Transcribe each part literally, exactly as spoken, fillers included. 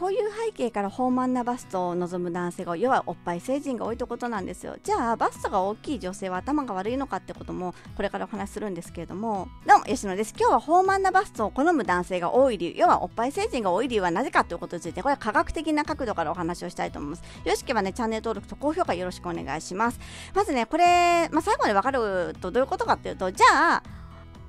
こういう背景から豊満なバストを望む男性が、要はおっぱい成人が多いということなんですよ。じゃあバストが大きい女性は頭が悪いのかってこともこれからお話しするんですけれども、どうも吉野です。今日は豊満なバストを好む男性が多い理由、要はおっぱい成人が多い理由はなぜかということについて、これは科学的な角度からお話をしたいと思います。よろしければね、チャンネル登録と高評価よろしくお願いします。まずねこれ、まあ、最後に分かるとどういうことかっていうと、じゃあ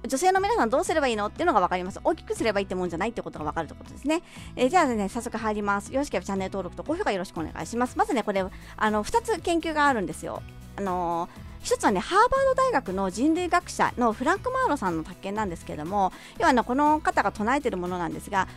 女性の皆さんどうすればいいのっていうのが分かります。大きくすればいいってもんじゃないってことが分かるってことですね。えー、じゃあね、早速入ります。よろしければチャンネル登録と高評価よろしくお願いします。まずね、これ、あの、ふたつ研究があるんですよ。あのー一つはね、ハーバード大学の人類学者のフランク・マーロさんの発見なんですけれども、要はね、この方が唱えているものなんですが、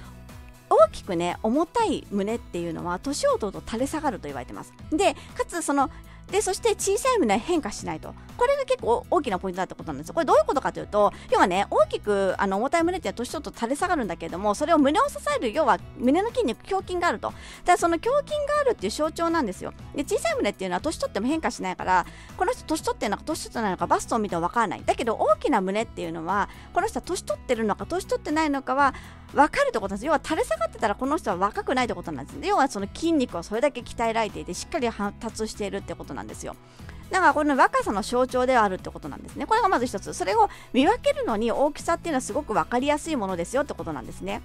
大きくね、重たい胸っていうのは年を取ると垂れ下がると言われてます。で、かつその、でそして小さい胸は変化しないと、これが結構大きなポイントだってことなんですよ。これどういうことかというと、要はね、大きくあの重たい胸って年ちょっと垂れ下がるんだけれども、それを胸を支える、要は胸の筋肉、胸筋があると、だその胸筋があるっていう象徴なんですよ。で小さい胸っていうのは年取っても変化しないから、この人年取ってるのか年取ってないのかバストを見ても分からない。だけど大きな胸っていうのは、この人は年取ってるのか年取ってないのかは分かるってことなんです。要は垂れ下がってたらこの人は若くないってことなんです。で要はその筋肉をそれだけ鍛えられていて、しっかり発達しているってことなんですよ。だからこの若さの象徴ではあるってことなんですね。これがまず一つ。それを見分けるのに大きさっていうのはすごく分かりやすいものですよってことなんですね。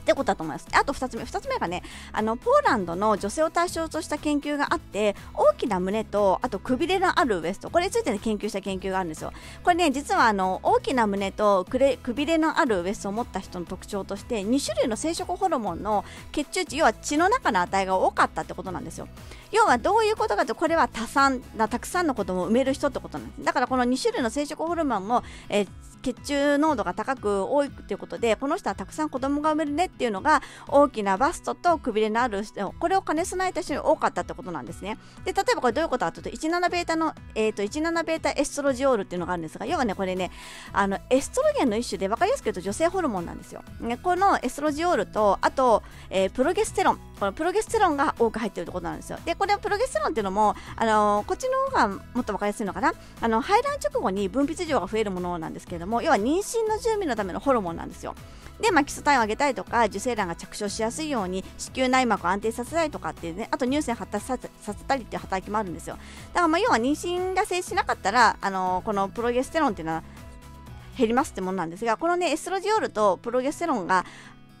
ってことだと思います。あとふたつめ、ふたつめがね、あのポーランドの女性を対象とした研究があって、大きな胸とあとくびれのあるウエスト、これについて、ね、研究した研究があるんですよ。これね、実はあの大きな胸とくれくびれのあるウエストを持った人の特徴として、に種類の生殖ホルモンの血中値、要は血の中の値が多かったってことなんですよ。要はどういうことかというと、これは多産なたくさんの子供を産める人ってことなんです。だからこのに種類の生殖ホルモンも、えー、血中濃度が高く多いということで、この人はたくさん子供が産めるねっていうのが、大きなバストとくびれのある、これを兼ね備えた人に多かったってことなんですね。で例えばこれどういうことかというと、じゅうななベータの、えー、とじゅうななベータエストロジオールっていうのがあるんですが、要はねこれね、あのエストロゲンの一種で、分かりやすく言うと女性ホルモンなんですよ。ね、このエストロジオールとあと、えー、プロゲステロン、このプロゲステロンが多く入っているってことなんですよ。でこれはプロゲステロンっていうのも、あのー、こっちの方がもっと分かりやすいのかな、あの排卵直後に分泌量が増えるものなんですけれども、要は妊娠の準備のためのホルモンなんですよ。で、まあ、基礎体を上げたいとか、受精卵が着床しやすいように子宮内膜を安定させたりとかっていうね、あと乳腺発達させたりっていう働きもあるんですよ。だからまあ要は妊娠が成立しなかったら、あのー、このプロゲステロンっていうのは減りますってものなんですが、このねエストロジオールとプロゲステロンが、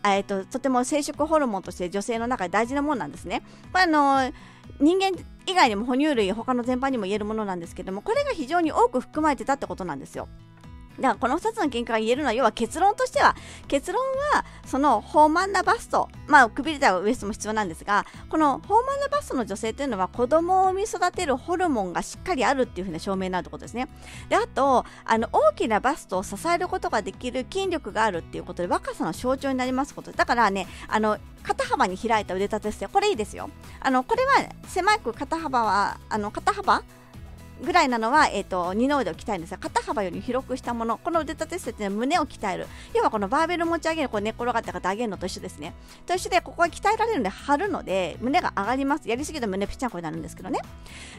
えー、ととても生殖ホルモンとして女性の中で大事なものなんですね。これあのー、人間以外にも哺乳類、他の全般にも言えるものなんですけども、これが非常に多く含まれてたってことなんですよ。だからこのふたつの見解が言えるのは、要は結論としては、結論はその豊満なバスト、まあくびれたウエストも必要なんですが、この豊満なバストの女性というのは子供を産み育てるホルモンがしっかりあるっていう風な証明になるということですね。であとあの大きなバストを支えることができる筋力があるっていうことで、若さの象徴になりますことだからね、あの肩幅に開いた腕立て伏せ、これいいですよ。あのこれは狭く肩幅はあの肩幅ぐらいなのは、えー、と二の腕を鍛えるんですが、肩幅より広くしたもの、この腕立て伏せって、ね、胸を鍛える、要はこのバーベル持ち上げる、こう寝っ転がって上げるのと一緒ですね。と一緒で、ここは鍛えられるので張るので胸が上がります。やりすぎると胸ぺちゃんこになるんですけどね。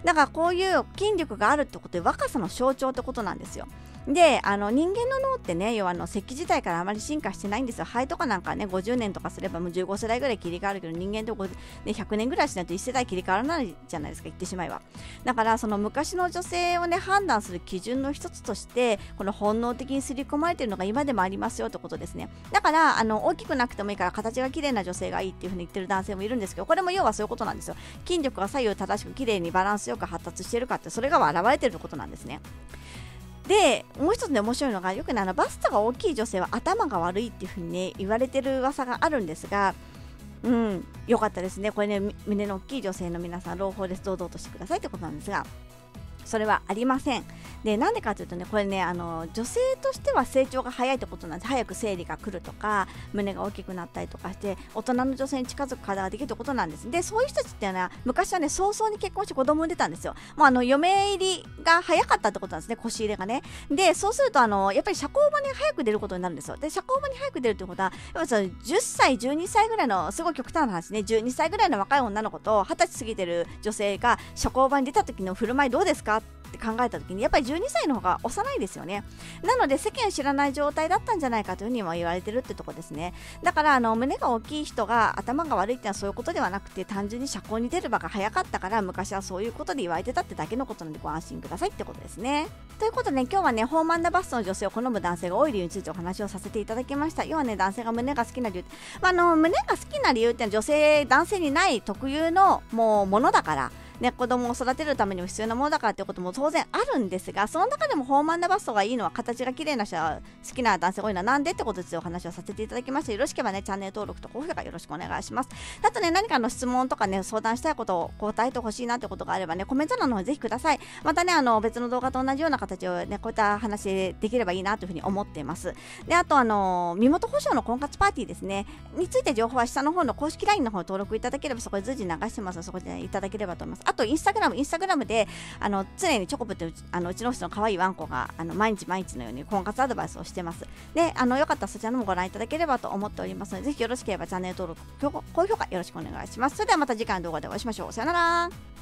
だからこういう筋力があるってことで、若さの象徴ってことなんですよ。であの人間の脳ってね、要はあの石器時代からあまり進化してないんですよ。肺とかなんかねごじゅうねんとかすればもうじゅうごせだいぐらい切り替わるけど、人間とご、ね、ひゃくねんぐらいしないといちせだい切り替わらないじゃないですか、言ってしまえば。だからその昔の女性をね判断する基準の一つとして、この本能的に刷り込まれているのが今でもありますよってことですね。だからあの大きくなくてもいいから形が綺麗な女性がいいっていうふうに言ってる男性もいるんですけど、これも要はそういうことなんですよ。筋力が左右正しく綺麗にバランスよく発達しているかって、それが現れていることなんですね。でもう一つね面白いのが、よくねあのバストが大きい女性は頭が悪いっていうふうに、ね、言われてる噂があるんですが、うん、よかったですね。これね、胸の大きい女性の皆さん朗報です。堂々としてくださいってことなんですが、それはありません。でなんでかというとね、これねあの女性としては成長が早いってことなんです。早く生理が来るとか、胸が大きくなったりとかして、大人の女性に近づく体ができるってことなんです。でそういう人たちっていうのは昔はね早々に結婚して子供を産んでたんですよ。もうあの嫁入りが早かったってことなんですね、腰入れがね。でそうするとあのやっぱり社交場に早く出ることになるんですよ。で社交場に早く出るってことは、やっぱりじゅっさいじゅうにさいぐらいの、すごい極端な話ね、じゅうにさいぐらいの若い女の子とはたち過ぎてる女性が社交場に出た時の振る舞いどうですかって考えた時にやっぱりじゅうにさいの方が幼いですよね。なので世間知らない状態だったんじゃないかというふうにも言われてるってとこですね。だからあの胸が大きい人が頭が悪いってのはそういうことではなくて、単純に社交に出る場が早かったから昔はそういうことで言われてたってだけのことなのでご安心くださいってことですね。ということで、ね、今日はね豊満なバストの女性を好む男性が多い理由についてお話をさせていただきました。要はね男性が胸が好きな理由、まあ、あの胸が好きな理由ってのは女性男性にない特有のもうものだから。ね、子供を育てるためにも必要なものだからということも当然あるんですが、その中でも豊満なバストがいいのは形が綺麗な人は好きな男性が多いのはなんでってことですよ。お話をさせていただきました。よろしければねチャンネル登録と高評価よろしくお願いします。あとね何かの質問とかね相談したいことを答えてほしいなってことがあればねコメント欄の方ぜひください。またねあの別の動画と同じような形をねこういった話でできればいいなというふうに思っています。であとあの身元保証の婚活パーティーですねについて情報は下の方の公式 ライン の方登録いただければそこで随時流してますのでそこで、ね、いただければと思います。あとインスタグラムインスタグラムであの常にチョコブってう ち, あのうちのオフィスの可愛いワンコがあの毎日毎日のように婚活アドバイスをしてます。であのよかったらそちらのもご覧いただければと思っておりますので、ぜひよろしければチャンネル登録高評価よろしくお願いします。それではまた次回の動画でお会いしましょう。さよなら。